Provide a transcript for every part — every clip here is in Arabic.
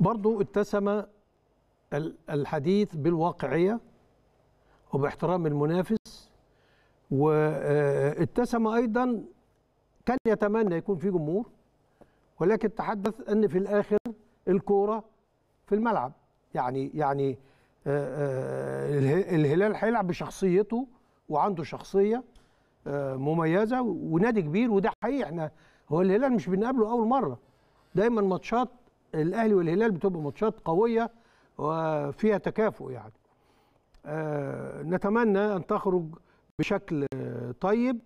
برضو اتسم الحديث بالواقعية وباحترام المنافس، واتسم أيضا كان يتمنى يكون في جمهور، ولكن تحدث أن في الآخر الكورة في الملعب. يعني الهلال هيلعب بشخصيته وعنده شخصية مميزة ونادي كبير، وده حقيقي. احنا هو الهلال مش بنقابله أول مرة، دايما ماتشات الأهلي والهلال بتبقى ماتشات قوية وفيها تكافؤ. يعني نتمنى أن تخرج بشكل طيب.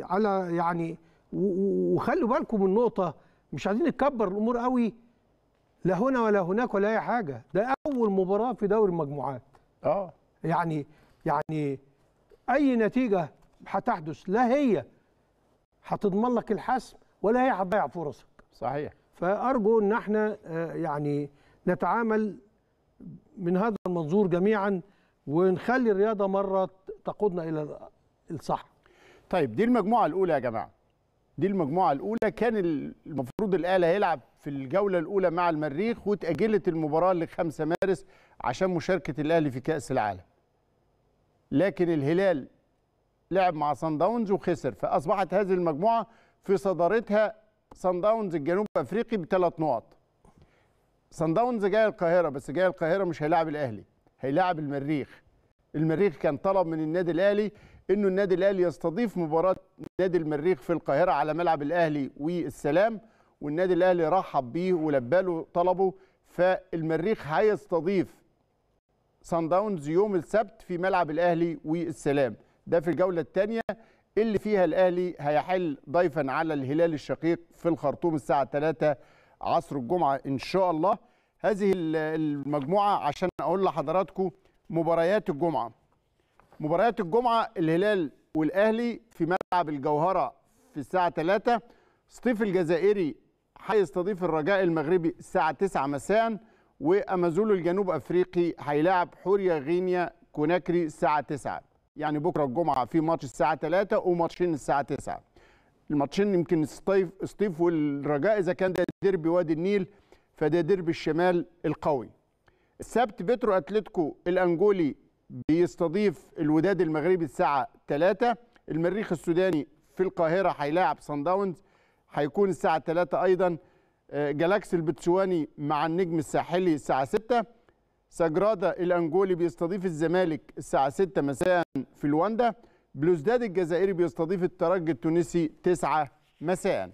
على يعني وخلوا بالكم من نقطة، مش عايزين نكبر الأمور قوي، لا هنا ولا هناك ولا أي حاجة. ده أول مباراة في دوري المجموعات. يعني أي نتيجة هتحدث لا هي هتضمن لك الحسم ولا هي هتضيع فرصك. صحيح. فأرجو أن احنا يعني نتعامل من هذا المنظور جميعا، ونخلي الرياضة مرة تقودنا إلى الصح. طيب دي المجموعة الأولى يا جماعة، دي المجموعة الأولى. كان المفروض الأهلي هيلعب في الجولة الأولى مع المريخ، وتأجلت المباراة ل 5 مارس عشان مشاركة الأهلي في كأس العالم. لكن الهلال لعب مع صن داونز وخسر، فأصبحت هذه المجموعة في صدارتها صن داونز الجنوب أفريقي ب3 نقط. صن داونز جاي القاهرة، بس جاي القاهرة مش هيلاعب الأهلي، هيلاعب المريخ. المريخ كان طلب من النادي الأهلي إنه النادي الأهلي يستضيف مباراة نادي المريخ في القاهرة على ملعب الأهلي والسلام، والنادي الأهلي رحب بيه ولبى له طلبه. فالمريخ هيستضيف صن داونز يوم السبت في ملعب الأهلي والسلام. ده في الجولة الثانية اللي فيها الأهلي هيحل ضيفا على الهلال الشقيق في الخرطوم الساعة 3 عصر الجمعة إن شاء الله. هذه المجموعة عشان أقول لحضراتكم مباريات الجمعة. مباريات الجمعة الهلال والأهلي في ملعب الجوهرة في الساعة 3. سطيف الجزائري هيستضيف الرجاء المغربي الساعة 9 مساء، وأمازولو الجنوب أفريقي هيلاعب حوريا غينيا كوناكري الساعة 9. يعني بكرة الجمعة في ماتش الساعة 3 وماتشين الساعة 9. الماتشين يمكن سطيف والرجاء، إذا كان ده ديربي وادي النيل فده ديربي الشمال القوي. السبت بترو أتلتيكو الأنجولي بيستضيف الوداد المغربي الساعة 3. المريخ السوداني في القاهرة هيلاعب صن داونز، هيكون الساعة 3 أيضا. جالاكسي البتسواني مع النجم الساحلي الساعة 6. سجرادة الأنجولي بيستضيف الزمالك الساعة 6 مساء في لواندا. بلوزداد الجزائري بيستضيف الترجي التونسي 9 مساء.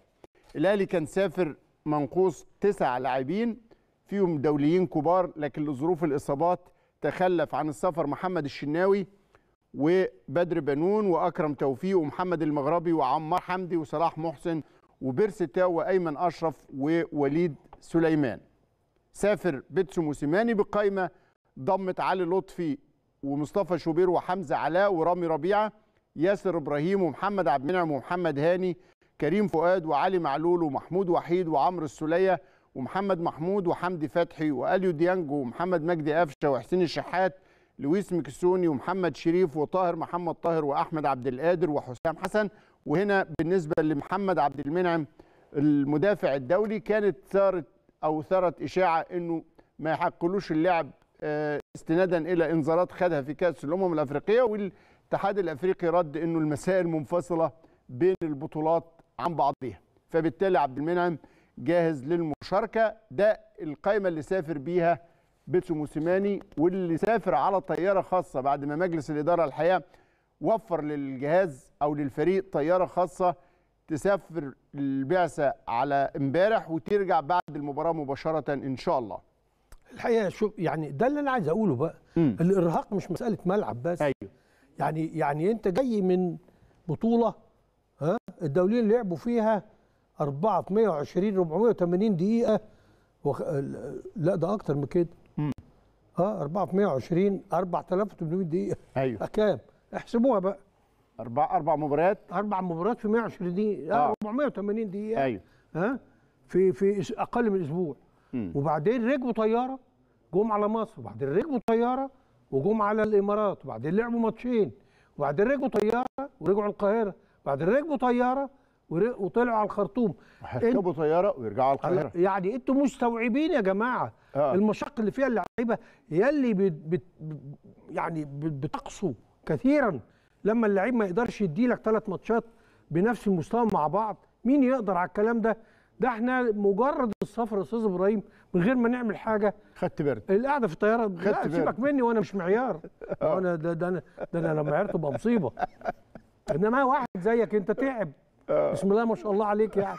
الأهلي كان سافر منقوص 9 لاعبين فيهم دوليين كبار، لكن لظروف الإصابات تخلف عن السفر محمد الشناوي وبدر بنون وأكرم توفيق ومحمد المغربي وعمار حمدي وصلاح محسن وبيرس تاو وأيمن أشرف ووليد سليمان. سافر بيتسو موسيماني بقائمة ضمت علي لطفي ومصطفى شوبير وحمزة علاء ورامي ربيعة، ياسر إبراهيم ومحمد عبد المنعم ومحمد هاني، كريم فؤاد وعلي معلول ومحمود وحيد وعمرو السلية ومحمد محمود وحمدي فتحي وأليو ديانج ومحمد مجدي قفشة وحسين الشحات، لويس ميكسوني ومحمد شريف وطاهر محمد طاهر وأحمد عبد القادر وحسام حسن. وهنا بالنسبة لمحمد عبد المنعم المدافع الدولي كانت ثارت إشاعة إنه ما يحقلوش اللعب استنادا إلى إنذارات خدها في كأس الأمم الأفريقية، والاتحاد الأفريقي رد إنه المسائل منفصلة بين البطولات عن بعضها، فبالتالي عبد المنعم جاهز للمشاركة. ده القائمة اللي سافر بيها بيتسو موسيماني، واللي سافر على طيارة خاصة بعد ما مجلس الإدارة الحقيقة وفر للجهاز أو للفريق طيارة خاصة تسافر البعثة على امبارح وترجع بعد المباراة مباشرة إن شاء الله. الحقيقة شوف يعني ده اللي أنا عايز أقوله بقى. الإرهاق مش مسألة ملعب بس. أيوه. يعني أنت جاي من بطولة الدوليين لعبوا فيها 420 480 دقيقة لا ده أكتر من كده. 420 4800 دقيقة. أيوه. كام؟ احسبوها بقى. أربع مباريات في 120 دقيقة 480 دقيقة. أيوه. في أقل من أسبوع. وبعدين ركبوا طيارة جم على مصر، وبعدين ركبوا طيارة وجم على الإمارات، وبعدين لعبوا ماتشين، وبعدين ركبوا طيارة ورجعوا القاهرة، وبعدين ركبوا طيارة وطلعوا على الخرطوم، هيركبوا طياره ويرجعوا على القاهره. يعني انتوا مستوعبين يا جماعه المشقه اللي فيها اللعيبه يلي يعني بتقصوا كثيرا لما اللعيب ما يقدرش يديلك 3 ماتشات بنفس المستوى مع بعض. مين يقدر على الكلام ده؟ ده احنا مجرد السفر يا استاذ ابراهيم من غير ما نعمل حاجه خدت برد. القعده في الطياره لا سيبك مني وانا مش معيار وانا ده انا لما عيرت بقى مصيبه. انما واحد زيك انت تعب بسم الله ما شاء الله عليك يعني